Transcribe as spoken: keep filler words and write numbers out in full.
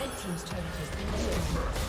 Red team's turret has been destroyed.